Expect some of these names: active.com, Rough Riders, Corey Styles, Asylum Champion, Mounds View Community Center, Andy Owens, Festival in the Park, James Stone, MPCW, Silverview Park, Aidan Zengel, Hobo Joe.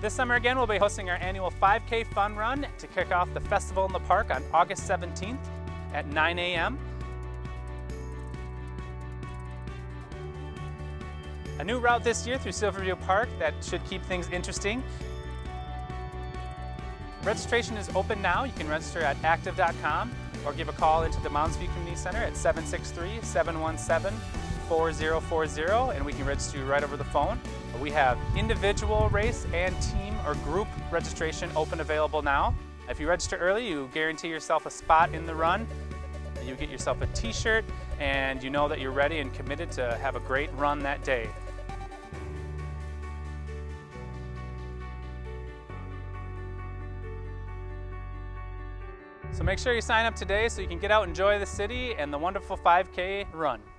This summer again, we'll be hosting our annual 5K Fun Run to kick off the Festival in the Park on August 17th at 9 a.m. A new route this year through Silverview Park that should keep things interesting. Registration is open now. You can register at active.com or give a call into the Mounds View Community Center at 763-717-4040 and we can register you right over the phone. We have individual race and team or group registration open available now. If you register early, you guarantee yourself a spot in the run. You get yourself a t-shirt and you know that you're ready and committed to have a great run that day. So make sure you sign up today so you can get out and enjoy the city and the wonderful 5K run.